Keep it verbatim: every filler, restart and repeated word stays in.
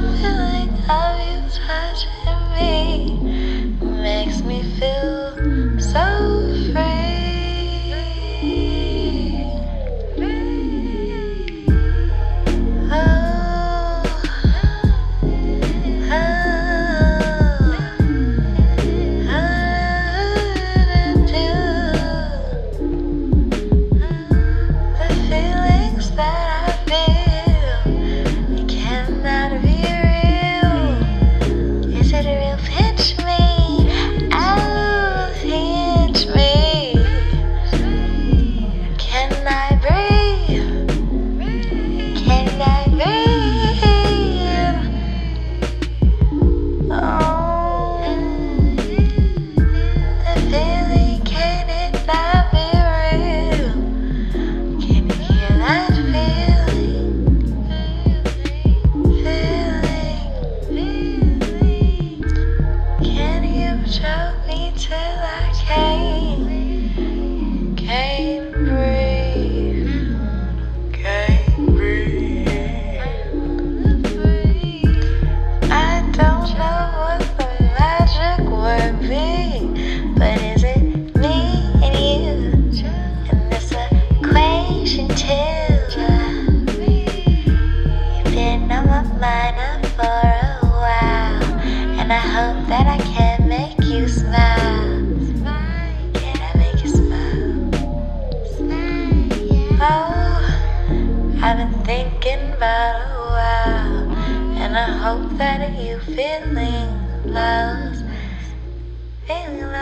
feeling of you touching me makes me feel so free. Oh, oh, how did you? The feelings that I feel. And I hope that I can make you smile. Smile. Can I make you smile? Smile, yeah. Oh, I've been thinking about a while, and I hope that you feeling lost, feeling lost.